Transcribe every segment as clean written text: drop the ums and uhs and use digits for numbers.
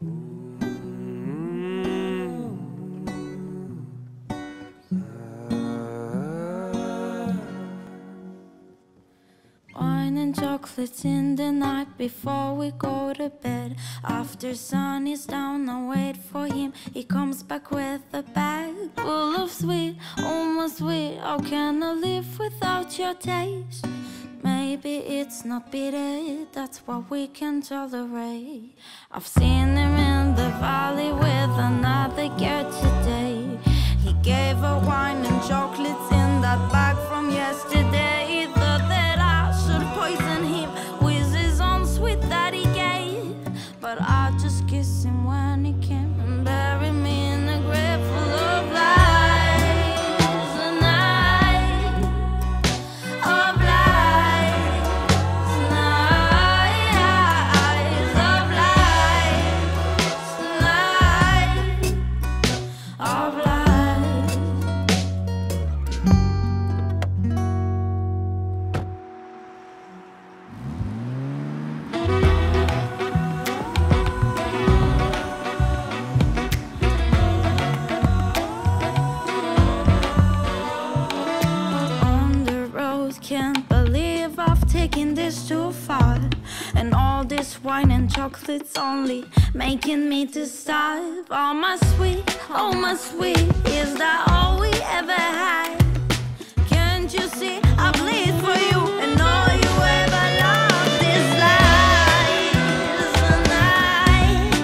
Wine and chocolates in the night before we go to bed. After sun is down, I wait for him. He comes back with a bag full of sweet, oh my sweet. How can I live without your taste? Maybe it's not bitter, that's what we can tolerate. I've seen him in the valley with another girl today. He gave her wine and chocolates in that bag from yesterday. He thought that I should poison him with his own sweet that he gave, but I just kissed him when he came and buried me in a grave full of lies. A night of lies. This too far, and all this wine and chocolate's only making me to starve. Oh my sweet, is that all we ever had? Can't you see I bleed for you and all you ever loved is lies. A night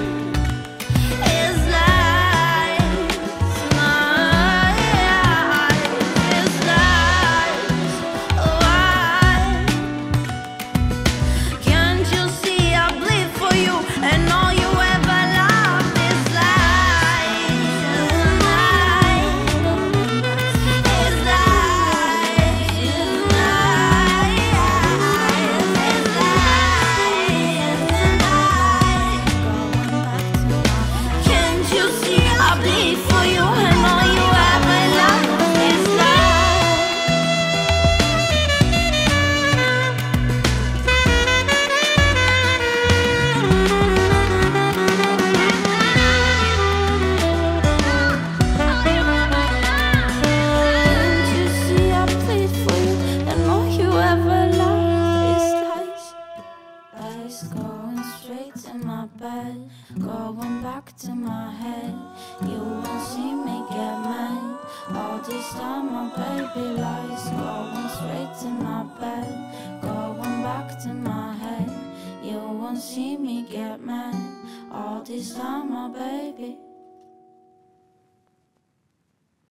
is lies. Night is lies. See me get mad all this time, my baby.